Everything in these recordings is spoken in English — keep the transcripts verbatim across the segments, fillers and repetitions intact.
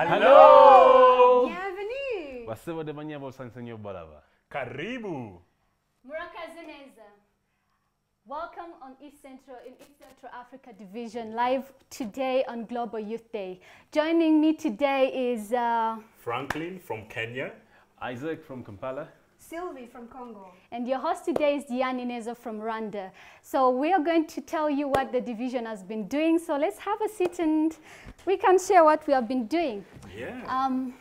Hello. Bienvenue. Wasewa de manya bosansenyo baraba. Karibu. Murakaze neza. Welcome on East Central in East Central Africa Division live today on Global Youth Day. Joining me today is uh, Franklin from Kenya, Isaac from Kampala, Sylvie from Congo, and your host today is Diane Inezo from Rwanda. So we are going to tell you what the division has been doing. So let's have a sit and we can share what we have been doing. Yeah. Um,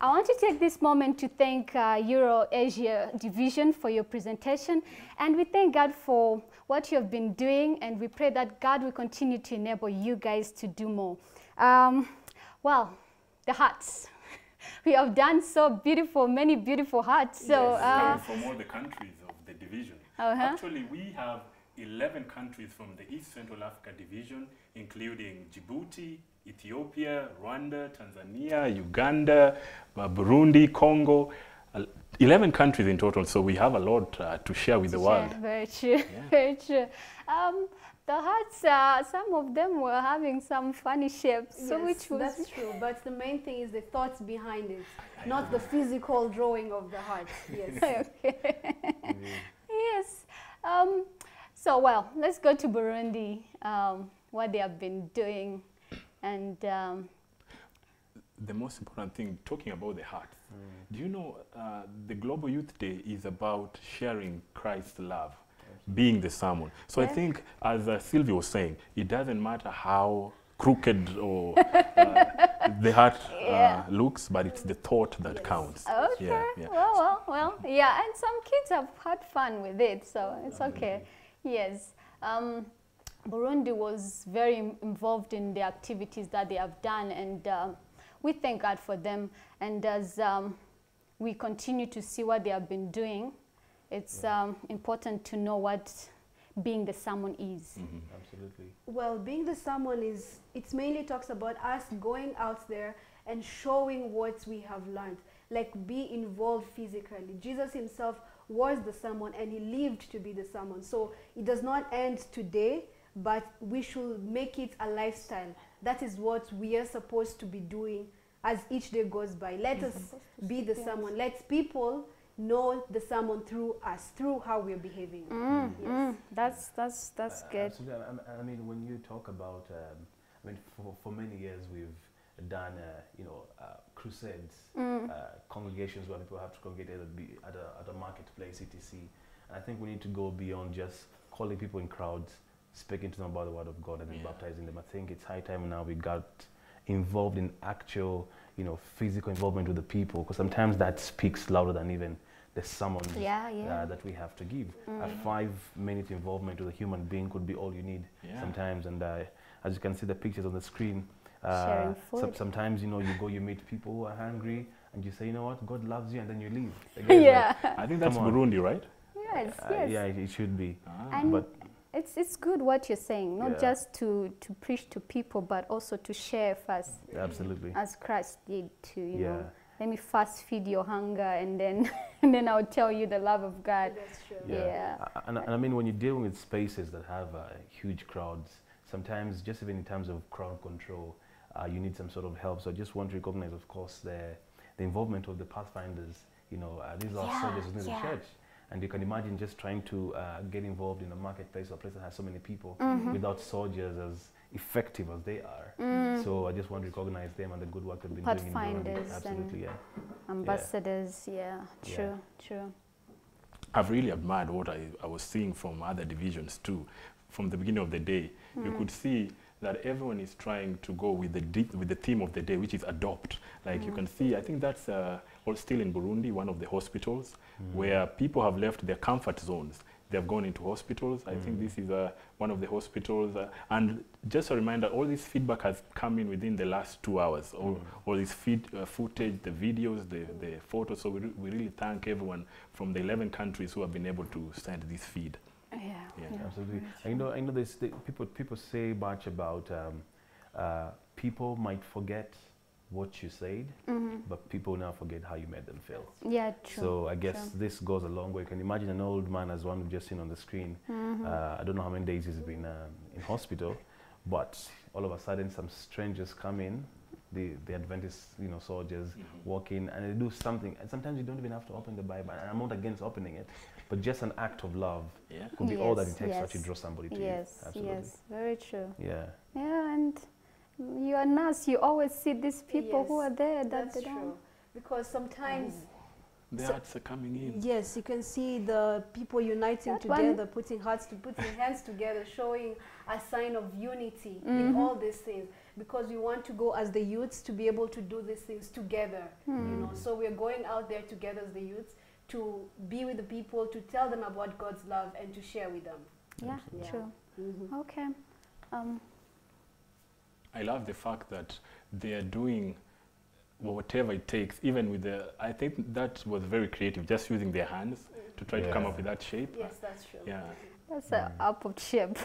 I want to take this moment to thank uh, Euro Asia Division for your presentation, and we thank God for what you have been doing, and we pray that God will continue to enable you guys to do more. Um, well, the hearts. We have done so beautiful, many beautiful hearts. So, yes, uh, from all the countries of the division. Uh-huh. Actually, we have eleven countries from the East Central Africa Division, including Djibouti, Ethiopia, Rwanda, Tanzania, Uganda, Burundi, Congo. eleven countries in total, so we have a lot uh, to share with the world. Yeah, very true, yeah. Very true. Um, the hearts, uh, some of them were having some funny shapes. Yes, so which was that's true, but the main thing is the thoughts behind it, not the physical drawing of the heart. Yes. Okay. Mm. Yes. Um, so, well, let's go to Burundi, um, what they have been doing. And um, the most important thing, talking about the heart, mm. do you know uh, the Global Youth Day is about sharing Christ's love, yes. being the salmon. So yes. I think, as uh, Sylvia was saying, it doesn't matter how crooked or uh, the heart yeah. uh, looks, but it's the thought that yes. counts. Okay, yeah, yeah. Well, well, well, yeah, and some kids have had fun with it, so it's okay, mm. yes. Um, Burundi was very involved in the activities that they have done, and uh, we thank God for them. And as um, we continue to see what they have been doing, it's yeah. um, important to know what being the someone is. Mm-hmm. Absolutely. Well, being the someone is, it mainly talks about us going out there and showing what we have learned, like be involved physically. Jesus himself was the someone, and he lived to be the someone. So it does not end today, but we should make it a lifestyle. That is what we are supposed to be doing as each day goes by. Let mm-hmm. us be the yes. someone. Let people know the someone through us, through how we are behaving. Mm. Yes. Mm. That's that's that's uh, good. Absolutely. I, I mean, when you talk about, um, I mean, for, for many years we've done, uh, you know, uh, crusades, mm. uh, congregations where people have to congregate at a, at a marketplace, et cetera. And I think we need to go beyond just calling people in crowds, speaking to them about the word of God and then yeah. baptizing them. I think it's high time now we got involved in actual, you know, physical involvement with the people, because sometimes that speaks louder than even the sermon yeah, yeah. uh, that we have to give. Mm. A five-minute involvement with a human being could be all you need yeah. sometimes. And uh, as you can see the pictures on the screen, uh, so sometimes, you know, you go, you meet people who are hungry, and you say, you know what, God loves you, and then you leave. Again, yeah. Like, I think that's Burundi, right? Yes, uh, yes. Yeah, it, it should be. Ah. But It's, it's good what you're saying, not yeah. just to, to preach to people, but also to share first. Absolutely. As Christ did to, you yeah. know, let me first feed your hunger, and then and then I'll tell you the love of God. That's true. Yeah. yeah. I, and, and I mean, when you're dealing with spaces that have uh, huge crowds, sometimes just even in terms of crowd control, uh, you need some sort of help. So I just want to recognize, of course, the, the involvement of the Pathfinders. You know, uh, these are yeah. soldiers within yeah. the church. And you can imagine just trying to uh, get involved in a marketplace or a place that has so many people mm-hmm. without soldiers as effective as they are. Mm. So I just want to recognize them and the good work they've been doing in Burundi. Absolutely, yeah. Ambassadors, yeah, yeah. true, yeah. true. I've really admired what I, I was seeing from other divisions too. From the beginning of the day, mm. you could see that everyone is trying to go with the with the theme of the day, which is adopt. Like mm. you can see, I think that's uh, all still in Burundi, one of the hospitals, mm. where people have left their comfort zones. They have gone into hospitals. Mm. I think this is uh, one of the hospitals. Uh, and just a reminder, all this feedback has come in within the last two hours. All, mm. all this feed, uh, footage, the videos, the, the photos. So we, re we really thank everyone from the eleven countries who have been able to send this feed. Yeah, yeah, yeah, absolutely. I you know, I know this. People, people say much about um, uh, people might forget what you said, mm-hmm. but people now forget how you made them feel. Yeah, true. So I guess true. This goes a long way. You can imagine an old man, as one we've just seen on the screen. Mm-hmm. uh, I don't know how many days he's been um, in hospital, but all of a sudden some strangers come in the, the Adventist, you know, soldiers mm-hmm. walking, and they do something. And sometimes you don't even have to open the Bible. And I'm not against opening it, but just an act of love yeah. could be yes, all that it takes yes. to actually draw somebody to yes, you. Absolutely. Yes, very true. Yeah. Yeah, and you are nurse, you always see these people yes, who are there. That that's true. Because sometimes... Mm. The so hearts are coming in. Yes, you can see the people uniting that together, one. putting hearts, to putting hands together, showing a sign of unity mm-hmm. in all these things. Because we want to go as the youths to be able to do these things together. Mm. You know, so we're going out there together as the youths to be with the people, to tell them about God's love and to share with them. Yeah, yeah. true. Mm-hmm. Okay. Um. I love the fact that they are doing whatever it takes, even with the, I think that was very creative, just using their hands mm. to try yeah. to come up with that shape. Yes, that's true. Yeah. That's mm. an apple shape.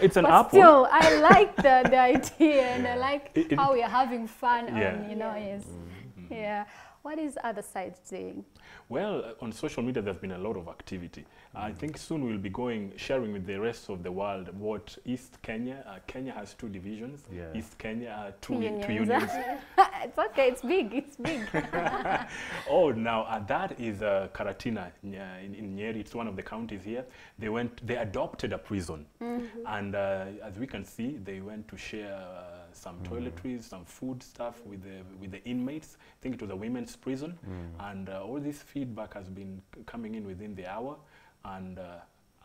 It's an but apple. Still, I like the, the idea and yeah. I like it, it, how we are having fun yeah. on, you know, yeah. yes. Mm-hmm. Yeah. What is other sides doing? Well, uh, on social media, there's been a lot of activity. Mm-hmm. I think soon we'll be going, sharing with the rest of the world what East Kenya, uh, Kenya has two divisions. Yeah. East Kenya, uh, two unions. Two unions. It's okay, it's big, it's big. Oh, now uh, that is uh, Karatina in, in Nyeri. It's one of the counties here. They went, they adopted a prison. Mm-hmm. And uh, as we can see, they went to share uh, some mm. toiletries, some food stuff with the, with the inmates. I think it was a women's prison. Mm. And uh, all this feedback has been coming in within the hour. And uh,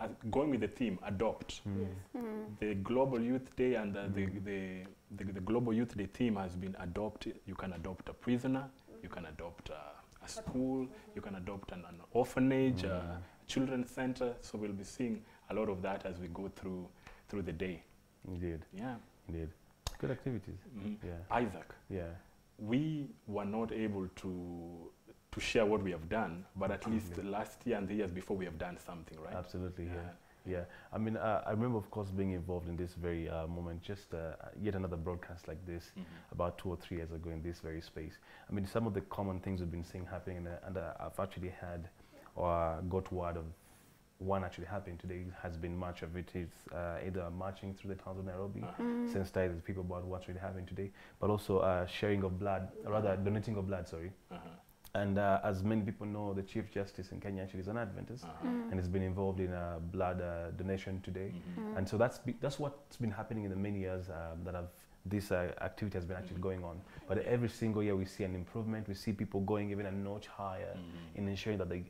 uh, going with the theme, adopt. Mm. Yes. Mm. The Global Youth Day and uh, mm. the, the, the, the Global Youth Day theme has been adopt. You can adopt a prisoner, you can adopt uh, a school, mm-hmm. you can adopt an, an orphanage, mm. a children's center. So we'll be seeing a lot of that as we go through, through the day. Indeed. Yeah. Indeed. Good activities. Mm. Yeah. Isaac, yeah. we were not able to to share what we have done, but at least yeah. last year and the years before we have done something, right? Absolutely, yeah. yeah. yeah. I mean, uh, I remember, of course, being involved in this very uh, moment, just uh, yet another broadcast like this, mm-hmm. about two or three years ago in this very space. I mean, some of the common things we've been seeing happening, and, uh, and uh, I've actually had or uh, got word of one actually happened today has been much of it is uh, either marching through the towns of Nairobi, uh-huh. mm. sensitizing people about what's really happening today, but also uh, sharing of blood, or rather donating of blood, sorry. Uh-huh. And uh, as many people know, the Chief Justice in Kenya actually is an Adventist, uh-huh. mm. and has been involved in uh, blood uh, donation today. Mm-hmm. Mm-hmm. And so that's be that's what's been happening in the many years um, that I've this uh, activity has been actually going on. But every single year we see an improvement. We see people going even a notch higher mm. in ensuring that they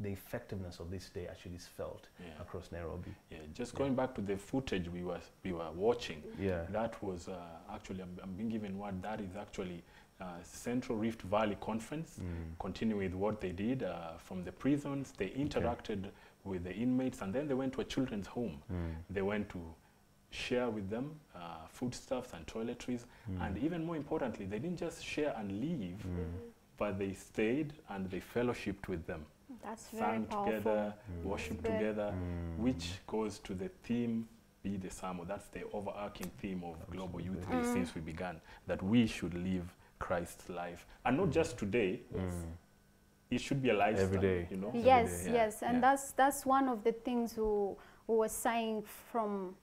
the effectiveness of this day actually is felt yeah. across Nairobi. Yeah, just going yeah. back to the footage we were we were watching. Yeah, that was uh, actually I'm, I'm being given word that is actually uh, Central Rift Valley Conference. Mm. Continuing with what they did uh, from the prisons, they interacted okay. with the inmates, and then they went to a children's home. Mm. They went to share with them uh, foodstuffs and toiletries, mm. and even more importantly, they didn't just share and leave, mm. but they stayed and they fellowshipped with them. That's sang very together, mm. worship That's together, mm. which goes to the theme, be the Samo. That's the overarching theme of Absolutely. Global Youth Day mm. since we began, that we should live Christ's life. And not mm. just today, mm. it should be a lifestyle. Every day. You know? Yes, Every day, yeah. yes. And yeah. that's, that's one of the things who, who was saying from,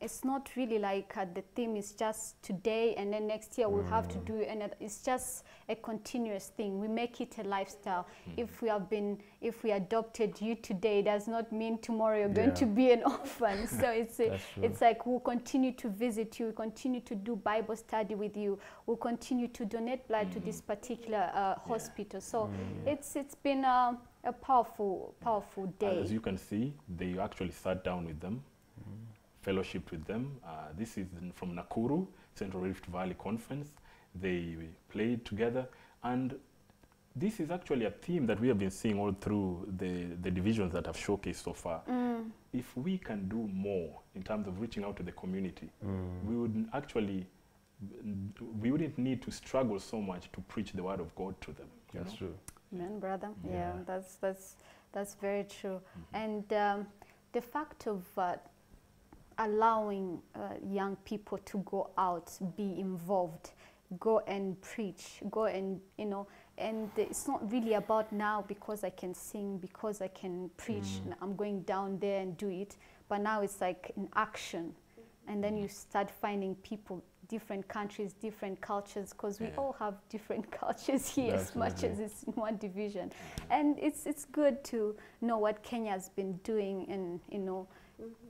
it's not really like uh, the theme is just today and then next year mm. we'll have to do another. It's just a continuous thing. We make it a lifestyle. Mm. If we have been, if we adopted you today, does not mean tomorrow you're yeah. going to be an orphan. So it's a, it's like we'll continue to visit you, we'll continue to do Bible study with you, we'll continue to donate blood mm. to this particular uh, hospital. So mm. it's it's been a, a powerful, powerful day. As you can see, they actually sat down with them. Mm. Fellowship with them. Uh, this is from Nakuru, Central Rift Valley Conference. They played together, and this is actually a theme that we have been seeing all through the, the divisions that have showcased so far. Mm. If we can do more in terms of reaching out to the community, mm. we would actually, we wouldn't need to struggle so much to preach the word of God to them. That's know? True. Amen, brother. Yeah. yeah, that's that's that's very true. Mm-hmm. And um, the fact of uh, allowing uh, young people to go out, be involved, go and preach, go and, you know, and it's not really about now because I can sing, because I can preach, mm. and I'm going down there and do it, but now it's like an action. And then you start finding people different countries, different cultures, because we yeah. all have different cultures here. That's as much as it's in one division. And it's, it's good to know what Kenya's been doing and, you know,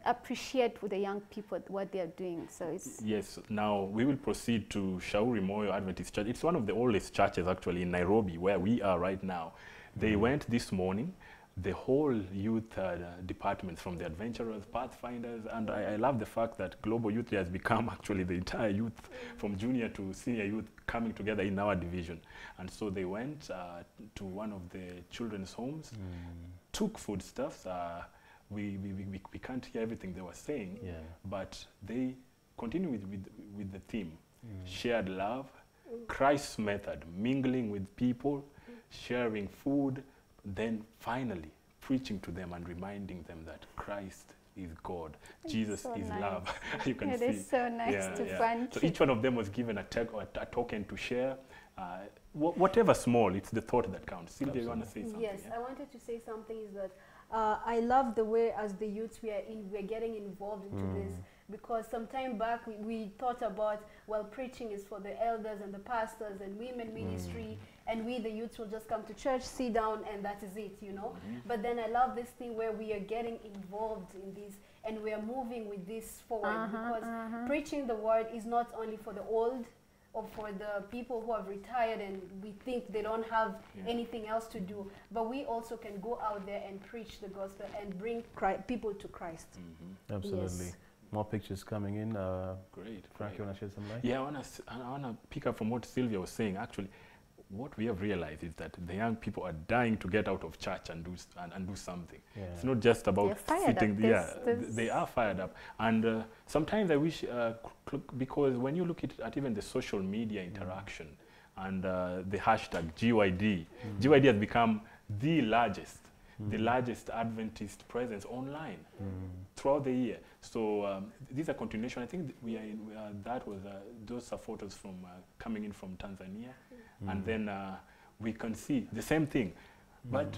appreciate with the young people what they are doing. So it's yes. Now we will proceed to Shauri Moyo Adventist Church. It's one of the oldest churches actually in Nairobi, where we are right now. They mm. went this morning. The whole youth uh, department, from the adventurers, pathfinders, and I, I love the fact that Global Youth Day has become actually the entire youth, from junior to senior youth, coming together in our division. And so they went uh, to one of the children's homes, mm. took foodstuffs. Uh, We, we, we, we can't hear everything they were saying, yeah. but they continue with, with, with the theme. Mm. Shared love, Christ's method, mingling with people, sharing food, then finally preaching to them and reminding them that Christ is God. It's Jesus so is nice. Love. You can it see. It is so nice yeah, to yeah. find. So each one of them was given a, or a, a token to share. Uh, wh whatever small, it's the thought that counts. Sylvia, you want to say something? Yes, yeah? I wanted to say something is that Uh, I love the way as the youth we are in, we're getting involved into mm. this, because some time back we, we thought about, well, preaching is for the elders and the pastors and women ministry, mm. and we the youth will just come to church, sit down, and that is it, you know. Mm. But then I love this thing where we are getting involved in this and we are moving with this forward, uh-huh, because uh-huh. preaching the word is not only for the old, or for the people who have retired and we think they don't have yeah. anything else to do. But we also can go out there and preach the gospel and bring Christ, people to Christ. Mm-hmm. Absolutely. Yes. More pictures coming in. Uh, great. Frank, great. You want to shed some light? Yeah, I want to I wanna pick up from what Sylvia was saying. Actually, what we have realized is that the young people are dying to get out of church and do, and, and do something. Yeah. It's not just about sitting there. Yeah, th they are fired up. And uh, sometimes I wish, uh, because when you look at, at even the social media interaction mm. and uh, the hashtag G Y D, mm. G Y D has become the largest, mm. the largest Adventist presence online mm. throughout the year. So um, these are continuation. I think th we are in, we are, that was, uh, those are photos from uh, coming in from Tanzania. And then uh, we can see the same thing. Mm. But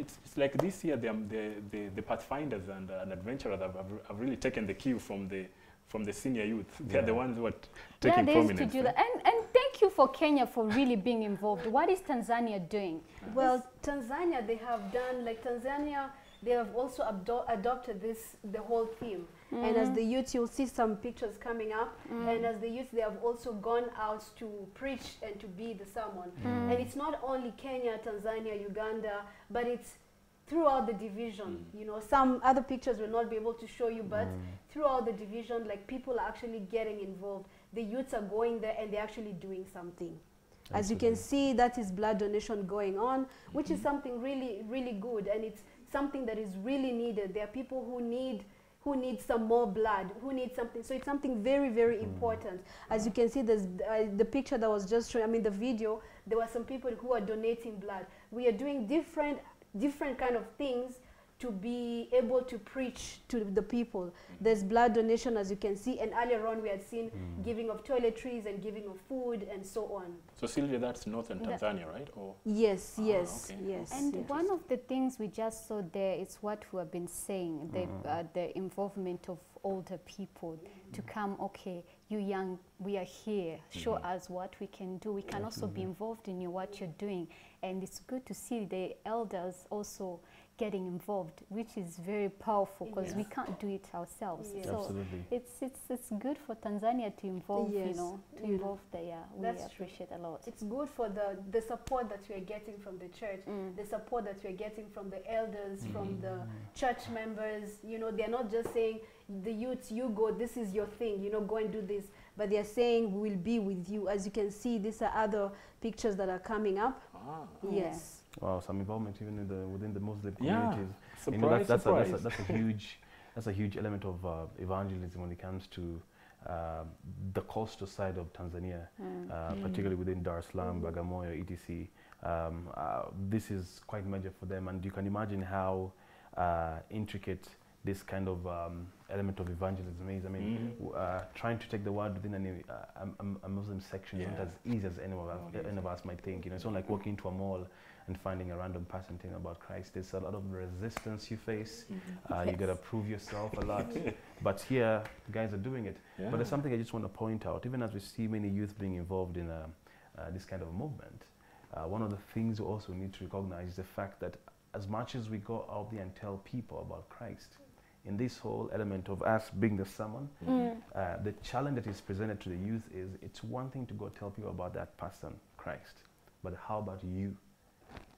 it's, it's like this year, the, um, the, the, the Pathfinders and, uh, and adventurers have, have, have really taken the cue from the, from the senior youth. Yeah. They are the ones who are taking yeah, prominence. To do that. And, and thank you for Kenya for really being involved. What is Tanzania doing? Well, Tanzania, they have done, like Tanzania, they have also adopted this, the whole theme. Mm-hmm. And as the youth, you'll see some pictures coming up. Mm. And as the youth, they have also gone out to preach and to be the someone. Mm. And it's not only Kenya, Tanzania, Uganda, but it's throughout the division. Mm. You know, some other pictures will not be able to show you, but mm. throughout the division, like, people are actually getting involved. The youths are going there and they're actually doing something. Absolutely. As you can see, that is blood donation going on, mm-hmm. which is something really, really good. And it's something that is really needed. There are people who need who needs some more blood, who needs something. So it's something very, very mm. important. As you can see, there's uh, the picture that was just shown, I mean the video, there were some people who are donating blood. We are doing different, different kind of things to be able to preach to the people. There's blood donation, as you can see, and earlier on we had seen mm. giving of toiletries and giving of food and so on. So Sylvia, that's northern Tanzania, right? Or yes, ah, yes, okay. yes. And one of the things we just saw there is what we have been saying, the, mm. uh, the involvement of older people mm. to come, okay, you young, we are here, show mm-hmm. us what we can do. We can yes, also mm-hmm. be involved in what you're doing. And it's good to see the elders also getting involved, which is very powerful because yes. we can't do it ourselves. Yes. So absolutely. it's it's it's good for Tanzania to involve, yes. you know, to mm. involve the yeah. We That's appreciate true. a lot. It's good for the the support that we are getting from the church, mm. the support that we are getting from the elders, mm. from the church members. You know, they're not just saying the youth, you go, this is your thing, you know, go and do this. But they're saying we will be with you. As you can see, these are other pictures that are coming up. Ah. Yes. Yeah. Wow, some involvement even in the, within the Muslim communities. Yeah, surprise, you know, that, that's, surprise. A, that's, a, that's a huge, that's a huge element of uh, evangelism when it comes to uh, the coastal side of Tanzania, mm. Uh, mm. particularly within Dar es Salaam, mm. Bagamoyo, et cetera. Um, uh, this is quite major for them, and you can imagine how uh, intricate this kind of um, element of evangelism is. I mean, mm. uh, trying to take the word within an, uh, a, a Muslim section yeah. isn't as easy as any of, us, no, any of us might think. You know, it's not like walking into a mall and finding a random person thing about Christ. There's a lot of resistance you face. Mm-hmm. uh, yes. You got to prove yourself a lot. But here, guys are doing it. Yeah. But there's something I just want to point out. Even as we see many youth being involved in a, uh, this kind of movement, uh, one of the things we also need to recognize is the fact that as much as we go out there and tell people about Christ, in this whole element of us being the someone, mm. uh, the challenge that is presented to the youth is it's one thing to go tell people about that person, Christ, but how about you?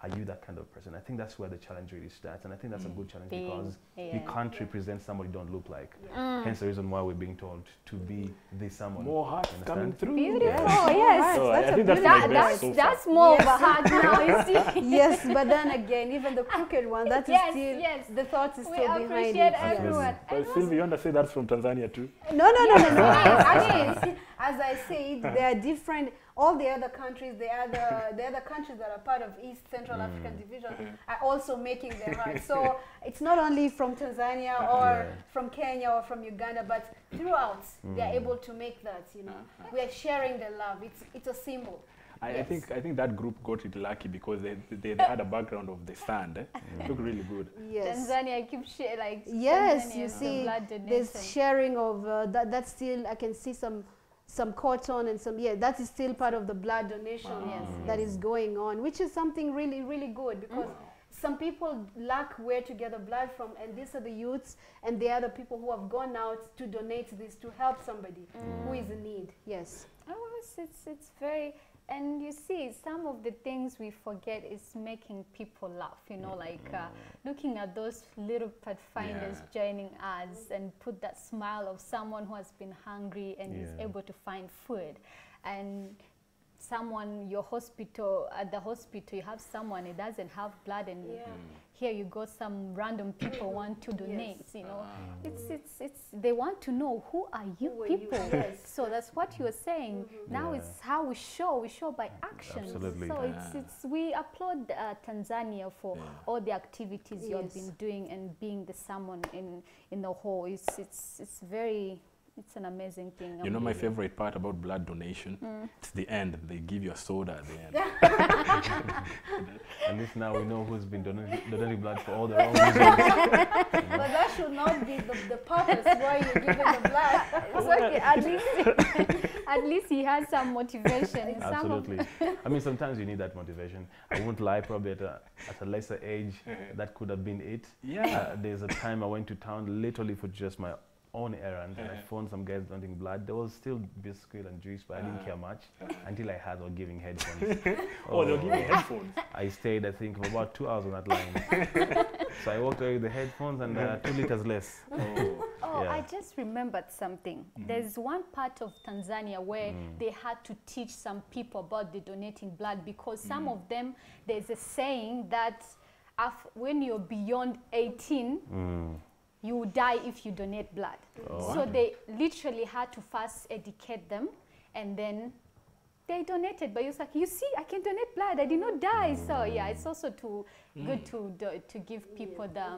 Are you that kind of person? I think that's where the challenge really starts, and I think that's mm. a good challenge being, because yeah. you can't yeah. represent somebody you don't look like. Yeah. Mm. Hence the reason why we're being told to be this someone. More hearts coming through. Beautiful, yes. yes. So that's, I think that's, that, that's, so that's more yes. of a heart now, you see. Yes, but then again, even the crooked one, that is yes, still, yes. the thought is we still behind it. We appreciate everyone. But Sylvie, you want to say that from Tanzania too? No, no, no, no, no. Actually, as I said, they are different. All the other countries, the other, the other countries that are part of East Central mm. Africa Division are also making their heart. So it's not only from Tanzania or yeah. from Kenya or from Uganda, but throughout mm. they are able to make that. You know, uh-huh. we are sharing the love. It's it's a symbol. I, yes. I think I think that group got it lucky because they they, they had a background of the sand. Eh? Mm. It looked really good. Yes. Tanzania keeps sharing like yes, Tanzania you see, the this sharing of uh, that. That's still I can see some. some cotton and some, yeah, that is still part of the blood donation wow. yes, yes. that is going on, which is something really, really good because wow. some people lack where to get the blood from, and these are the youths and they are the people who have gone out to donate this to help somebody mm. who is in need. Yes. Oh, it's, it's, it's very, and you see, some of the things we forget is making people laugh, you know, like uh, looking at those little Pathfinders yeah. joining us and put that smile of someone who has been hungry and yeah. is able to find food. And someone, your hospital, at the hospital, you have someone who doesn't have blood and yeah. here you got some random people want to donate, yes. you know. Um. It's, it's, it's, they want to know who are you who people? Are you? Yes. So that's what you were saying. Mm-hmm. Now yeah. it's how we show, we show by action. Absolutely. So yeah. it's, it's, we applaud uh, Tanzania for yeah. all the activities yes. you've been doing and being the someone in, in the whole. It's, it's, it's very, it's an amazing thing. You amazing. know my favorite part about blood donation? Mm. It's the end. They give you a soda at the end. At least now we know who's been donating, donating blood for all the wrong reasons. But that should not be the, the purpose why you're giving the blood. It's okay. At least, at least he has some motivation. Absolutely. Some I mean, sometimes you need that motivation. I won't lie, probably at a, at a lesser age, that could have been it. Yeah. Uh, there's a time I went to town literally for just my own errand yeah. and I found some guys donating blood. There was still biscuit and juice, but uh, I didn't care much until I had all giving headphones. oh, oh, they were giving headphones. I stayed, I think, for about two hours on that line. So I walked away with the headphones and uh, two liters less. Oh, oh yeah. I just remembered something. Mm. There's one part of Tanzania where mm. they had to teach some people about the donating blood because some mm. of them, there's a saying that af when you're beyond eighteen, mm. you die if you donate blood. Oh, so wow. they literally had to first educate them and then they donated. But it's like, you see, I can donate blood. I did not die. Mm. So yeah, it's also too mm. good to, do, to give people yeah. the...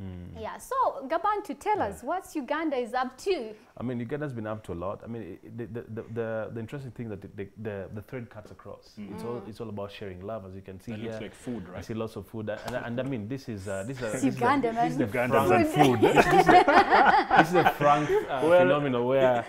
Mm. Yeah, so Gabantu, tell yeah. us, what's Uganda is up to? I mean, Uganda's been up to a lot. I mean, it, the, the, the, the, the interesting thing that the, the, the, the thread cuts across. Mm. It's, all, it's all about sharing love, as you can see that here. Looks like food, right? I see lots of food. And, and, and I mean, this is... Uh, this is Uganda, man. This is Ugandan food. This is a frank uh, well, phenomenon where...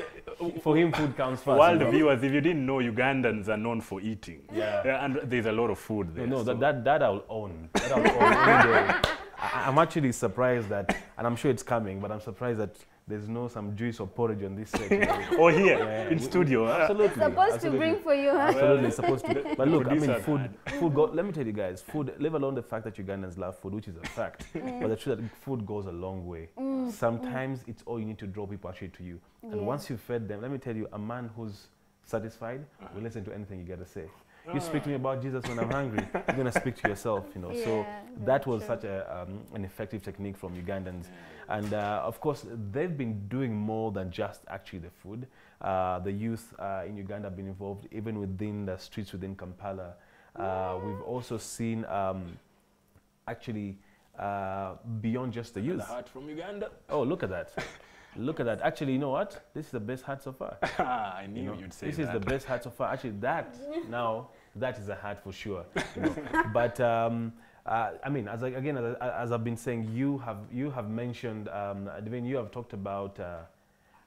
For him, food comes first. While the viewers, if you didn't know, Ugandans are known for eating. Yeah. yeah and there's a lot of food there. No, no so. that, that, that I'll own. That I'll own any day. I, I'm actually surprised that, and I'm sure it's coming, but I'm surprised that there's no some juice or porridge on this set. or here, yeah, in we, studio. We, absolutely. It's supposed absolutely. to bring for you. Huh? Absolutely, it's supposed to. But look, I mean, food, food go, let me tell you guys, food, leave alone the fact that Ugandans love food, which is a fact, but the truth that food goes a long way. Mm. Sometimes mm. it's all you need to draw people actually to you. And yeah. once you fed them, let me tell you, a man who's satisfied uh-huh. will listen to anything you got to say. You speak to me about Jesus when I'm hungry, you're going to speak to yourself, you know. Yeah, so that was true. such a, um, an effective technique from Ugandans. Yeah. And, uh, of course, they've been doing more than just actually the food. Uh, the youth uh, in Uganda have been involved even within the streets within Kampala. Uh, yeah. We've also seen um, actually uh, beyond just the youth. The heart from Uganda. Oh, look at that. Look at that. Actually, you know what? This is the best heart so far. I knew you know, you'd say this that. This is the best heart so far. Actually, that now, that is a heart for sure. You know. But, um, uh, I mean, as I, again, as, as I've been saying, you have, you have mentioned, um, Devin, you have talked about uh,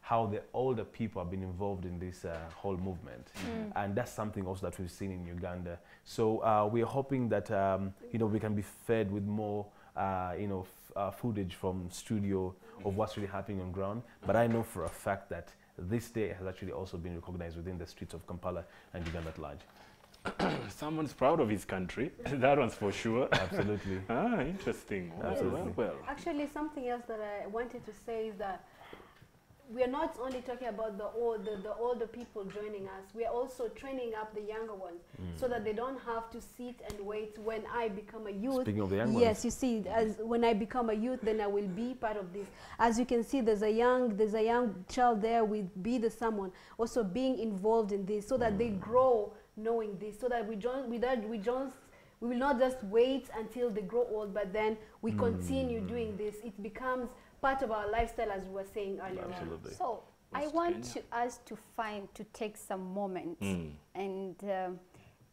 how the older people have been involved in this uh, whole movement. Mm. And that's something also that we've seen in Uganda. So uh, we're hoping that, um, you know, we can be fed with more, uh, you know, f uh, footage from studio of what's really happening on ground. But I know for a fact that this day has actually also been recognized within the streets of Kampala and Uganda at large. Someone's proud of his country. That one's for sure. Absolutely. Ah, interesting. Absolutely. Well, well, actually, something else that I wanted to say is that we are not only talking about the old, the, the older people joining us. We are also training up the younger ones, mm. so that they don't have to sit and wait. When I become a youth, speaking of the young yes, ones. You see, as when I become a youth, then I will be part of this. As you can see, there's a young, there's a young child there with be the someone also being involved in this, so that mm. they grow knowing this, so that we don't, we don't, we don't. We will not just wait until they grow old, but then we mm. continue doing this. It becomes part of our lifestyle, as we were saying earlier. Absolutely. So West I want Kenya. to us to find, to take some moments mm. and um,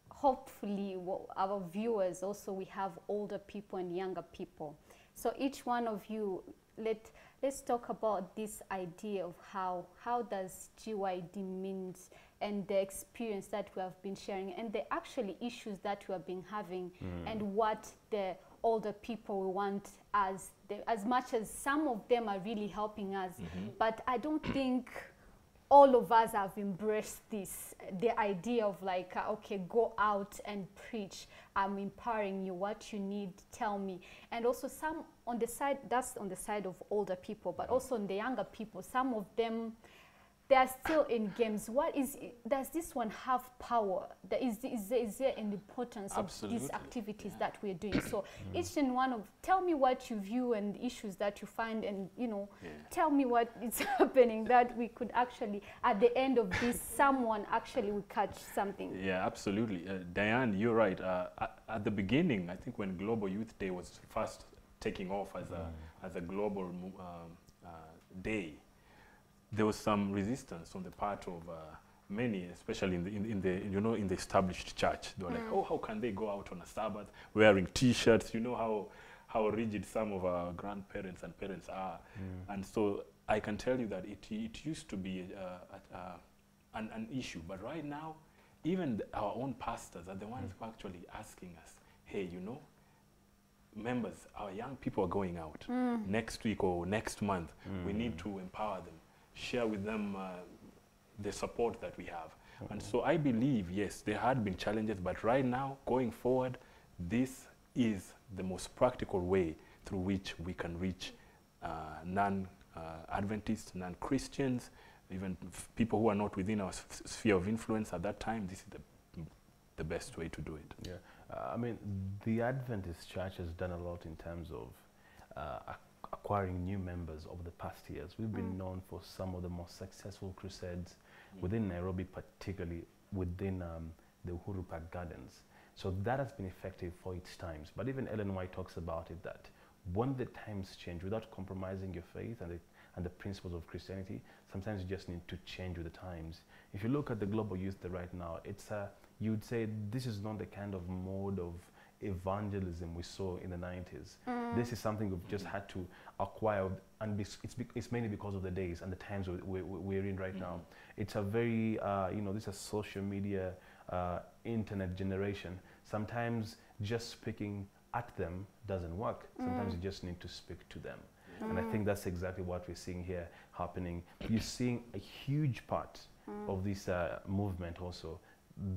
hopefully our viewers also, we have older people and younger people. So each one of you, let, let's talk about this idea of how, how does G Y D means and the experience that we have been sharing and the actually issues that we have been having mm. and what the older people we want as the, as much as some of them are really helping us, mm-hmm. but I don't think all of us have embraced this, the idea of like, uh, okay, go out and preach. I'm empowering you, what you need, tell me. And also some on the side, that's on the side of older people, but also on the younger people, some of them, they are still in games. What is it? Does this one have power? That is, is, is there an importance Absolutely. of these activities yeah. that we're doing? So mm. each and one of, tell me what you view and the issues that you find, and you know, yeah. tell me what is happening that we could actually, at the end of this, someone actually will catch something. Yeah, absolutely. Uh, Diane, you're right. Uh, at, at the beginning, I think when Global Youth Day was first taking off as mm. a as a global um, uh, day, there was some resistance on the part of uh, many, especially in the, in, in the you know in the established church. They were mm. like, oh, how can they go out on a Sabbath wearing T-shirts? You know how how rigid some of our grandparents and parents are, mm. and so I can tell you that it it used to be uh, uh, an an issue, but right now, even th our own pastors are the ones mm. who are actually asking us, hey, you know. members, our young people are going out mm. next week or next month. Mm. We need to empower them. Share with them uh, the support that we have. Mm-hmm. And so I believe, yes, there had been challenges, but right now, going forward, this is the most practical way through which we can reach uh, non-Adventists, uh, non-Christians, even f people who are not within our sphere of influence at that time. This is the, the best way to do it. Yeah, uh, I mean, the Adventist Church has done a lot in terms of uh, acquiring new members over the past years. We've been mm. known for some of the most successful crusades mm. within Nairobi, particularly within um, the Uhuru Park gardens. So that has been effective for its times. But even Ellen White talks about it, that when the times change, without compromising your faith and the, and the principles of Christianity, sometimes you just need to change with the times. If you look at the Global Youth Day right now, it's a, you'd say this is not the kind of mode of evangelism we saw in the nineties. Mm. This is something we've just had to acquire, and be, it's, be, it's mainly because of the days and the times we, we, we're in right mm. now. It's a very, uh, you know, this is a social media, uh, internet generation. Sometimes just speaking at them doesn't work. Mm. Sometimes you just need to speak to them. Mm. And I think that's exactly what we're seeing here happening. You're seeing a huge part mm. of this uh, movement also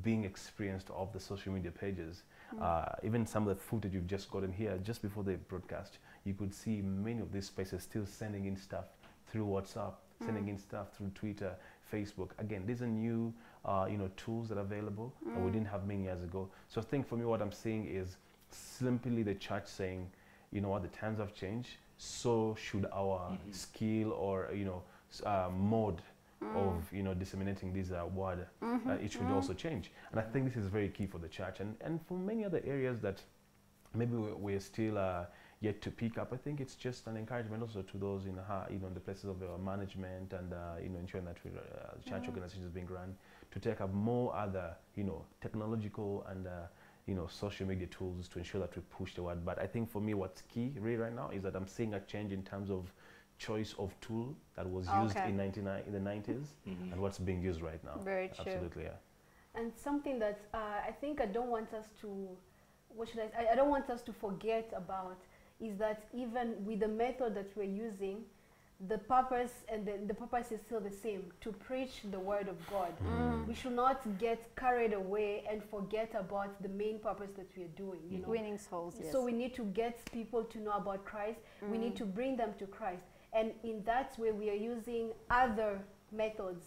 being experienced off the social media pages. Mm. Uh, even some of the footage you've just gotten here, just before the broadcast, you could see many of these spaces still sending in stuff through WhatsApp, mm. sending in stuff through Twitter, Facebook. Again, these are new uh, you know, tools that are available mm. that we didn't have many years ago. So I think for me what I'm seeing is simply the church saying, you know what, the times have changed, so should our mm-hmm. skill or you know, uh, mode of you know disseminating this uh, word, mm-hmm. uh, it should mm-hmm. also change. And I think this is very key for the church and and for many other areas that maybe we're, we're still uh, yet to pick up. I think it's just an encouragement also to those in uh, you know, the places of uh, management and uh, you know, ensuring that we, uh, church mm-hmm. organizations being run to take up more other you know technological and uh, you know social media tools to ensure that we push the word. But I think for me, what's key really right now is that I'm seeing a change in terms of choice of tool that was okay. used in nineteen ninety in the nineties mm-hmm. and what's being used right now. Very true. Absolutely, yeah. And something that uh, I think I don't want us to, what should I say? I, I don't want us to forget about is that even with the method that we're using, the purpose and the, the purpose is still the same, to preach the word of God. Mm. We should not get carried away and forget about the main purpose that we are doing. You know? Winning souls, yes. So we need to get people to know about Christ. Mm. We need to bring them to Christ. And in that way, we are using other methods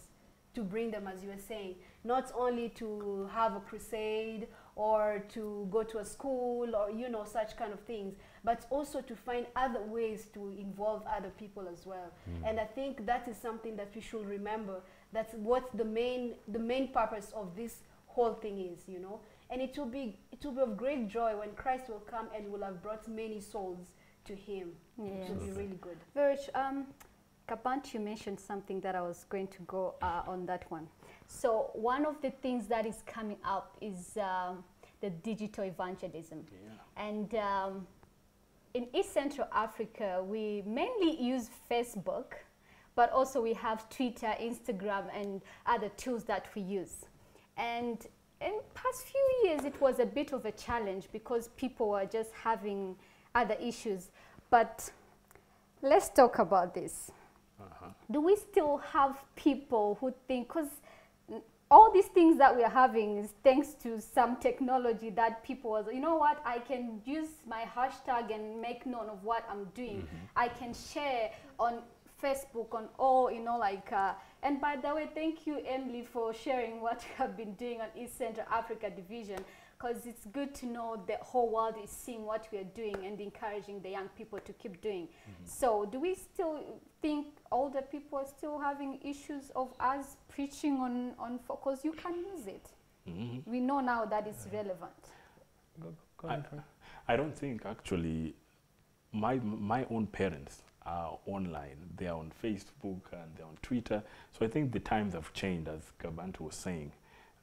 to bring them, as you were saying, not only to have a crusade or to go to a school or, you know, such kind of things, but also to find other ways to involve other people as well. Mm. And I think that is something that we should remember. That's what the main, the main purpose of this whole thing is, you know. And it will be, it will be of great joy when Christ will come and will have brought many souls to Him. Yes. It will be really good. Very um, Kapant, you mentioned something that I was going to go uh, on that one. So one of the things that is coming up is um, the digital evangelism. Yeah. And um, in East Central Africa, we mainly use Facebook, but also we have Twitter, Instagram, and other tools that we use. And in past few years, it was a bit of a challenge because people were just having other issues. But let's talk about this. Uh-huh. Do we still have people who think, because all these things that we're having is thanks to some technology that people was, you know what, I can use my hashtag and make known of what I'm doing. Mm-hmm. I can share on Facebook, on all, you know, like, uh, and by the way, thank you, Emily, for sharing what you have been doing on East Central Africa Division, because it's good to know the whole world is seeing what we are doing and encouraging the young people to keep doing. Mm-hmm. So do we still think older people are still having issues of us preaching on, on because you can use it? Mm-hmm. We know now that it's relevant. Go, go I, I don't think actually my, my own parents are online. They are on Facebook and they're on Twitter. So I think the times have changed, as Kabantu was saying.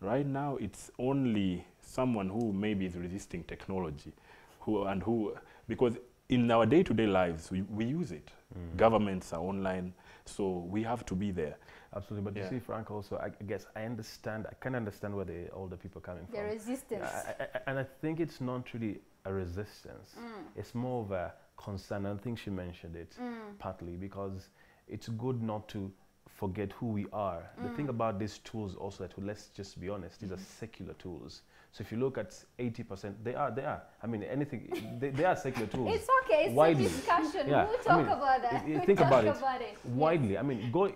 Right now, it's only someone who maybe is resisting technology, who and who, because in our day-to-day lives, we, we use it. Mm. Governments are online, so we have to be there. Absolutely, but yeah. you see, Frank, also, I guess I understand, I can understand where the older people are coming from. The resistance. I, I, and I think it's not really a resistance. Mm. It's more of a concern. I think she mentioned it mm. partly because it's good not to forget who we are. Mm. The thing about these tools also that, well, let's just be honest, these mm-hmm. are secular tools. So if you look at eighty percent, they are, they are. I mean, anything, they, they are secular tools. It's okay, it's widely. A discussion. Yeah. We'll talk I mean, about that. We'll think talk about it. About it. Widely, yes. I mean, go,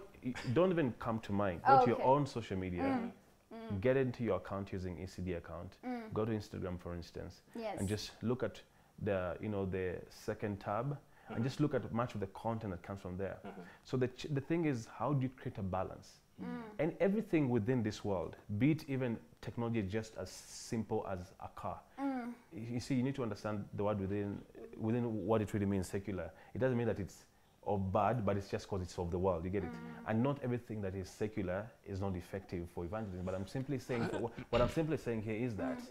don't even come to mine. Go oh, to okay. your own social media. Mm. Mm. Get into your account using E C D account. Mm. Go to Instagram, for instance, yes. and just look at the, you know, the second tab. And just look at much of the content that comes from there. Mm-hmm. So the, ch the thing is, how do you create a balance? Mm. And everything within this world, be it even technology just as simple as a car. Mm. You see, you need to understand the word within, within what it really means, secular. It doesn't mean that it's of bad, but it's just because it's of the world, you get mm. it? And not everything that is secular is not effective for evangelism. But I'm simply saying, for wh what I'm simply saying here is that mm.